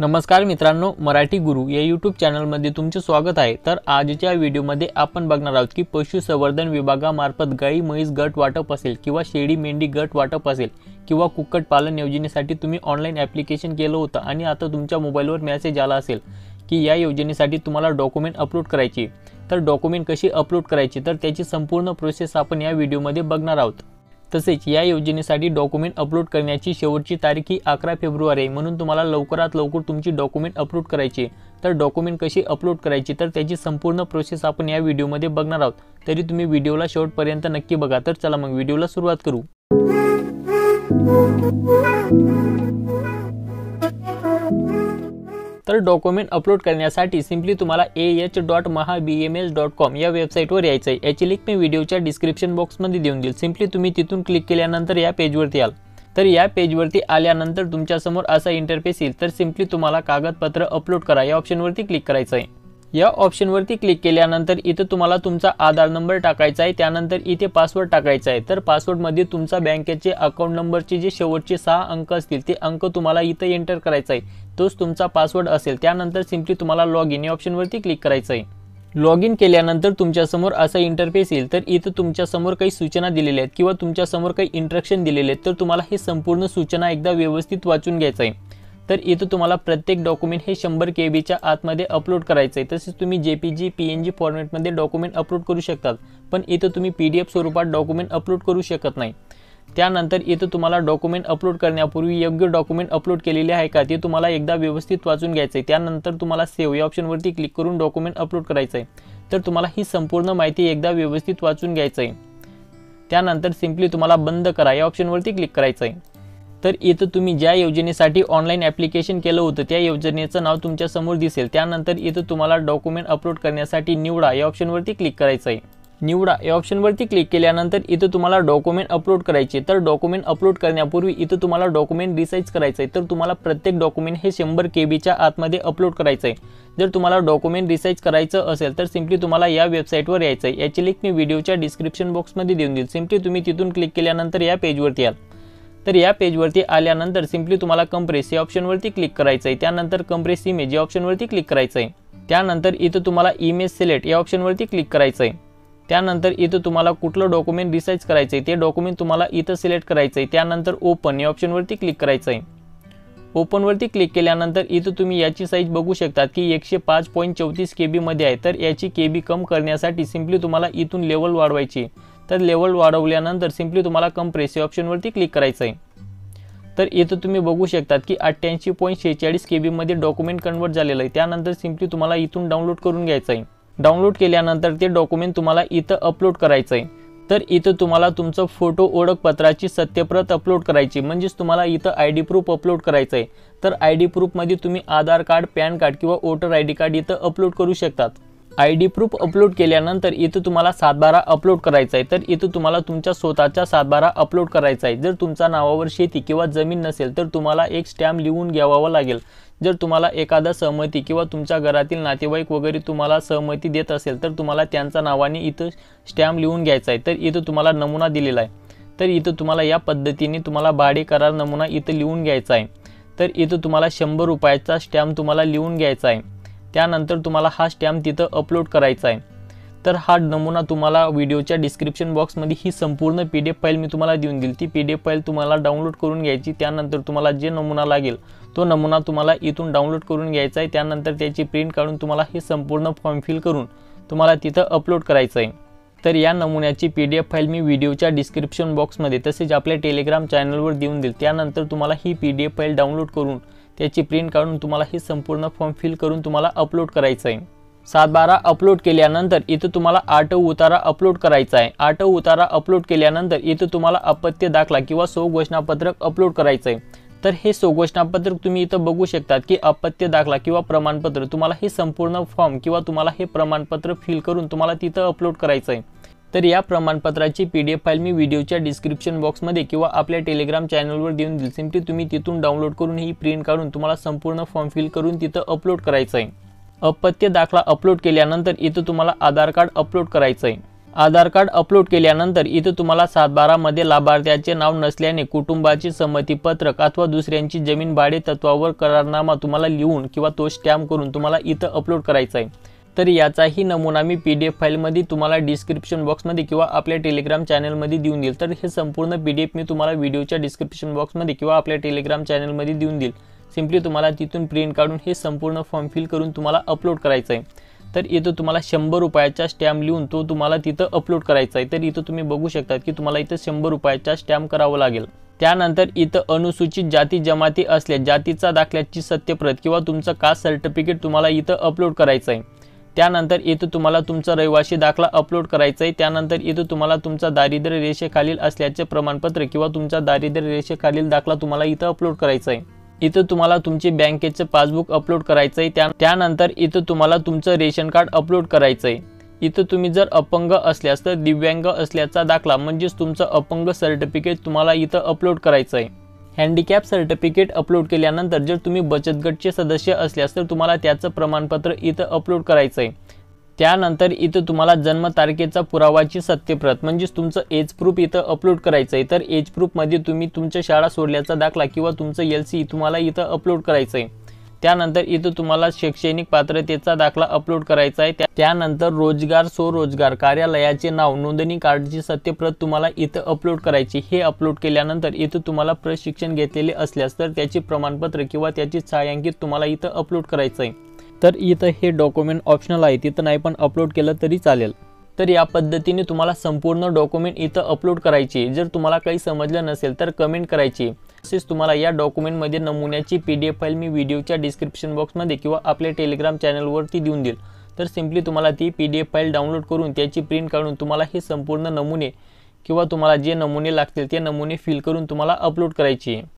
नमस्कार मित्रांनो, मराठी गुरु या यूट्यूब चॅनलमध्ये तुमचे स्वागत आहे। तर आजच्या व्हिडिओमध्ये आपण बघणार आहोत की पशु संवर्धन विभागामार्फत गाय-म्हैस गट वाटप असेल किंवा शेळी-मेंढी गट वाटप असेल किंवा कुक्कुटपालन योजनेसाठी तुम्ही ऑनलाइन ॲप्लिकेशन केलं होतं आणि आता तुमच्या मोबाईलवर मेसेज आला असेल की या योजनेसाठी तुम्हाला डॉक्युमेंट अपलोड करायची। तर डॉक्युमेंट कशी अपलोड करायची तर त्याची संपूर्ण प्रोसेस आपण या व्हिडिओमध्ये बघणार आहोत। तसेच या योजनेसाठी डॉक्युमेंट अपलोड करण्याची शेवटची तारीख ही 11 फेब्रुवारी, म्हणून तुम्हाला लवकरात लवकर तुमची डॉक्युमेंट अपलोड करायची। तर डॉक्युमेंट कशी अपलोड करायची तर त्याची संपूर्ण प्रोसेस आपण या व्हिडिओमध्ये बघणार आहोत, तरी तुम्ही व्हिडिओला शेवटपर्यंत नक्की बघा। तर चला मग व्हिडिओला सुरुवात करू। तर डॉक्युमेंट अपलोड करण्यासाठी सिंपली तुम्हाला AH.maha.bml.com या वेबसाईटवर यायचं आहे। याची लिंक मी व्हिडिओच्या डिस्क्रिप्शन बॉक्समध्ये देऊन देईल। सिंपली तुम्ही तिथून क्लिक केल्यानंतर या पेजवरती याल। तर या पेजवरती आल्यानंतर तुमच्यासमोर असा इंटरफेस येईल। तर सिंपली तुम्हाला कागदपत्र अपलोड करा या ऑप्शनवरती क्लिक करायचं आहे। या ऑप्शनवरती क्लिक केल्यानंतर इथे तुम्हाला तुमचा आधार नंबर टाकायचा आहे, त्यानंतर इथे पासवर्ड टाकायचा आहे। तर पासवर्डमध्ये तुमचा बँकेचे अकाउंट नंबरचे जे शेवटचे 6 अंक असतील ते अंक तुम्हाला इथे एंटर करायचा आहे, तोच तुमचा पासवर्ड असेल। त्यानंतर सिंपली तुम्हाला लॉग इन या ऑप्शनवरती क्लिक करायचं आहे। लॉग इन केल्यानंतर तुमच्यासमोर असा इंटरफेस येईल। तर इथे तुमच्यासमोर काही सूचना दिलेल्या आहेत किंवा तुमच्यासमोर काही इंस्ट्रक्शन दिलेले आहेत, तर तुम्हाला हे संपूर्ण सूचना एकदा व्यवस्थित वाचून घ्यायचं आहे। तर इथे तुम्हाला प्रत्येक डॉक्युमेंट हे 100 KB च्या आतमध्ये अपलोड करायचं आहे। तसेच तुम्ही JPG PNG फॉर्मॅटमध्ये डॉक्युमेंट अपलोड करू शकतात, पण इथे तुम्ही PDF स्वरूपात डॉक्युमेंट अपलोड करू शकत नाही। त्यानंतर इथे तुम्हाला डॉक्युमेंट अपलोड करण्यापूर्वी योग्य डॉक्युमेंट अपलोड केलेले आहे का ते तुम्हाला एकदा व्यवस्थित वाचून घ्यायचं आहे। त्यानंतर तुम्हाला सेव्ह या ऑप्शनवरती क्लिक करून डॉक्युमेंट अपलोड करायचं आहे। तर तुम्हाला ही संपूर्ण माहिती एकदा व्यवस्थित वाचून घ्यायचं आहे। त्यानंतर सिंपली तुम्हाला बंद करा या ऑप्शनवरती क्लिक करायचं आहे। तर इथे तुम्ही ज्या योजनेसाठी ऑनलाइन ॲप्लिकेशन केलं होतं त्या योजनेचं नाव तुमच्या समोर दिसेल। त्यानंतर इथे तुम्हाला डॉक्युमेंट अपलोड करण्यासाठी निवडा या ऑप्शनवरती क्लिक करायचं आहे। निवडा या ऑप्शनवरती क्लिक केल्यानंतर इथे तुम्हाला डॉक्युमेंट अपलोड करायचे। तर डॉक्युमेंट अपलोड करण्यापूर्वी इथे तुम्हाला डॉक्युमेंट रिसाईज करायचं आहे। तर तुम्हाला प्रत्येक डॉक्युमेंट हे 100 KB च्या आतमध्ये अपलोड करायचं आहे। जर तुम्हाला डॉक्युमेंट रिसाईज करायचं असेल तर सिंपली तुम्हाला या वेबसाईटवर यायचं आहे। याची लिंक मी व्हिडिओच्या डिस्क्रिप्शन बॉक्समध्ये देऊन देईल। सिंपली तुम्ही तिथून क्लिक केल्यानंतर या पेजवरती याल। तर या पेजवरती आल्यानंतर सिंपली तुम्हाला कंप्रेस या ऑप्शनवरती क्लिक करायचं आहे। त्यानंतर कंप्रेस इमेज या ऑप्शनवरती क्लिक करायचं आहे। त्यानंतर इथे तुम्हाला इमेज सिलेक्ट या ऑप्शनवरती क्लिक करायचं आहे। त्यानंतर इथे तुम्हाला कुठलं डॉक्युमेंट रिसाईज करायचं आहे ते डॉक्युमेंट तुम्हाला इथे सिलेक्ट करायचं आहे। त्यानंतर ओपन या ऑप्शनवरती क्लिक करायचं आहे। ओपनवरती क्लिक केल्यानंतर इथे तुम्ही याची साईज बघू शकतात की 105.34 KB मध्ये आहे। तर याची KB कम करण्यासाठी सिंपली तुम्हाला इथून लेवल वाढवायची। तर लेवल वाढवल्यानंतर सिंपली तुम्हाला कंप्रेस या ऑप्शनवरती क्लिक करायचं आहे। तर इथे तुम्ही बघू शकतात की 88.46 KB मध्ये डॉक्युमेंट कन्वर्ट झालेलं आहे। त्यानंतर सिंपली तुम्हाला इथून डाउनलोड करून घ्यायचं आहे। डाउनलोड केल्यानंतर ते डॉक्युमेंट तुम्हाला इथं अपलोड करायचं आहे। तर इथे तुम्हाला तुमचा फोटो ओळखपत्राची सत्यप्रत अपलोड करायची, म्हणजेच तुम्हाला इथं ID प्रूफ अपलोड करायचं आहे। तर ID प्रूफमध्ये तुम्ही आधार कार्ड, पॅन कार्ड किंवा वोटर ID कार्ड इथं अपलोड करू शकतात। ID प्रूफ अपलोड केल्यानंतर इथे तुम्हाला 7/12 अपलोड करायचा आहे। तर इथे तुम्हाला तुमच्या स्वतःचा 7/12 अपलोड करायचा आहे। जर तुमच्या नावावर शेती किंवा जमीन नसेल तर तुम्हाला एक स्टॅम्प लिहून घ्यावा लागेल। जर तुम्हाला एखादा सहमती किंवा तुमच्या घरातील नातेवाईक वगैरे तुम्हाला सहमती देत असेल तर तुम्हाला त्यांच्या नावाने इथे स्टॅम्प लिहून घ्यायचा आहे। तर इथे तुम्हाला नमुना दिलेला आहे। तर इथे तुम्हाला या पद्धतीने तुम्हाला भाडे करार नमुना इथे लिहून घ्यायचा आहे। तर इथे तुम्हाला 100 रुपयाचा स्टॅम्प तुम्हाला लिहून घ्यायचा आहे। त्यानंतर तुम्हाला हा स्टॅम्प तिथं अपलोड करायचा आहे। तर हा नमुना तुम्हाला व्हिडिओच्या डिस्क्रिप्शन बॉक्समध्ये ही संपूर्ण PDF फाईल मी तुम्हाला देऊन देईल। ती PDF फाईल तुम्हाला डाउनलोड करून घ्यायची। त्यानंतर तुम्हाला जे नमुना लागेल तो नमुना तुम्हाला इथून डाउनलोड करून घ्यायचा आहे। त्यानंतर त्याची प्रिंट काढून तुम्हाला हे संपूर्ण फॉर्म फिल करून तुम्हाला तिथं अपलोड करायचं आहे। तर या नमुन्याची PDF फाईल मी व्हिडिओच्या डिस्क्रिप्शन बॉक्समध्ये तसेच आपल्या टेलिग्राम चॅनलवर देऊन देईल। त्यानंतर तुम्हाला ही PDF फाईल डाउनलोड करून त्याची प्रिंट काढून तुम्हाला हे संपूर्ण फॉर्म फिल करून तुम्हाला अपलोड करायचं आहे। 7/12 अपलोड केल्यानंतर इथे तुम्हाला 8वा उतारा अपलोड करायचा आहे। 8वा उतारा अपलोड केल्यानंतर इथे तुम्हाला अपत्य दाखला किंवा स्वघोषणापत्रक अपलोड करायचं आहे। तर हे स्वघोषणापत्रक तुम्ही इथं बघू शकतात की अपत्य दाखला किंवा प्रमाणपत्र, तुम्हाला हे संपूर्ण फॉर्म किंवा तुम्हाला हे प्रमाणपत्र फिल करून तुम्हाला तिथं अपलोड करायचं आहे। तर या प्रमाणपत्राची PDF फाईल मी व्हिडिओच्या डिस्क्रिप्शन बॉक्समध्ये किंवा आपल्या टेलिग्राम चॅनलवर देऊन देईल। सिंपली तुम्ही तिथून डाउनलोड करून ही प्रिंट काढून तुम्हाला संपूर्ण फॉर्म फिल करून तिथं अपलोड करायचं आहे। अपत्य दाखला अपलोड केल्यानंतर इथं तुम्हाला आधार कार्ड अपलोड करायचं आहे। आधार कार्ड अपलोड केल्यानंतर इथे तुम्हाला 7/12 मध्ये लाभार्थ्याचे नाव नसल्याने कुटुंबाची संमतीपत्रक अथवा दुसऱ्यांची जमीन भाडे तत्वावर करारनामा तुम्हाला लिहून किंवा तो स्टॅम्प करून तुम्हाला इथे अपलोड करायचा आहे। तर याचाही नमुना मी PDF फाइल मध्ये तुम्हाला डिस्क्रिप्शन बॉक्स मध्ये किंवा आपल्या टेलिग्राम चॅनल मध्ये देऊन देईल। तर हे संपूर्ण PDF मी तुम्हाला व्हिडिओच्या डिस्क्रिप्शन बॉक्स मध्ये किंवा आपल्या टेलिग्राम चॅनल मध्ये देऊन देईल। सिंपली तुम्हाला तिथून प्रिंट काढून हे संपूर्ण फॉर्म फिल करून तुम्हाला अपलोड करायचं आहे। तर इथे तुम्हाला 100 रुपयाचा स्टॅम्प लिहून तो तुम्हाला तिथे अपलोड करायचा आहे। तर इथे तुम्ही बघू शकता की तुम्हाला इथे 100 रुपयाचा स्टॅम्प करावा लागेल। त्यानंतर इथे अनुसूचित जाती जमाती असल्या जातीचा दाखल्याची सत्यप्रत किंवा तुमचं कास्ट सर्टिफिकेट तुम्हाला इथे अपलोड करायचं आहे। त्यानंतर इथे तुम्हाला तुमचा रहिवासी दाखला अपलोड करायचा आहे। त्यानंतर इथे तुम्हाला तुमचा दारिद्र्य रेषेखालील असल्याचे प्रमाणपत्र किंवा तुमचा दारिद्र्य रेषेखालील दाखला तुम्हाला इथे अपलोड करायचा आहे। इथे तुम्हाला तुमचे बँकेचे पासबुक अपलोड करायचं आहे। त्यानंतर इथे तुम्हाला तुमचं रेशन कार्ड अपलोड करायचं आहे। इथे तुम्ही जर अपंग असल्यास तर दिव्यांग असल्याचा दाखला म्हणजे तुमचं अपंग सर्टिफिकेट तुम्हाला इथे अपलोड करायचं आहे। हँडिकॅप सर्टिफिकेट अपलोड केल्यानंतर जर तुम्ही बचत गटचे सदस्य असल्यास तर तुम्हाला त्याचं प्रमाणपत्र इथे अपलोड करायचं आहे। त्यानंतर इथे तुम्हाला जन्म तारखेचा पुरावाची सत्यप्रत म्हणजे तुमचं एज प्रूफ इथे अपलोड करायचं आहे। तर एज प्रूफ मध्ये तुम्ही तुमच्या शाळा सोडल्याचा दाखला किंवा तुमचं LC तुम्हाला इथे अपलोड करायचं आहे। त्यानंतर इथे तुम्हाला शैक्षणिक पात्रतेचा दाखला अपलोड करायचा आहे। त्यानंतर रोजगार स्वरोजगार कार्यालयाचे नाव नोंदणी कार्डची सत्यप्रत तुम्हाला इथे अपलोड करायची। हे अपलोड केल्यानंतर इथे तुम्हाला प्रशिक्षण घेतलेले असल्यास तर त्याचे प्रमाणपत्र किंवा त्याची छायांकित तुम्हाला इथे अपलोड करायचं आहे। तर इथे हे डॉक्युमेंट ऑप्शनल आहे, तिथे नाही पण अपलोड केलं तरी चालेल। तर या पद्धतीने तुम्हाला संपूर्ण डॉक्युमेंट इथे अपलोड करायची। जर तुम्हाला काही समजलं नसेल तर कमेंट करायची। तसेच तुम्हाला या डॉक्युमेंट मध्ये नमुन्याची PDF फाइल मी व्हिडिओच्या डिस्क्रिप्शन बॉक्स मध्ये किंवा आपल्या टेलिग्राम चॅनल वरती देऊन देईल। तर सिंपली तुम्हाला ती PDF फाइल डाउनलोड करून त्याची प्रिंट काढून तुम्हाला हे संपूर्ण नमुने किंवा तुम्हाला जे नमुने लागतील ते नमुने फिल करून तुम्हाला अपलोड करायचे आहे।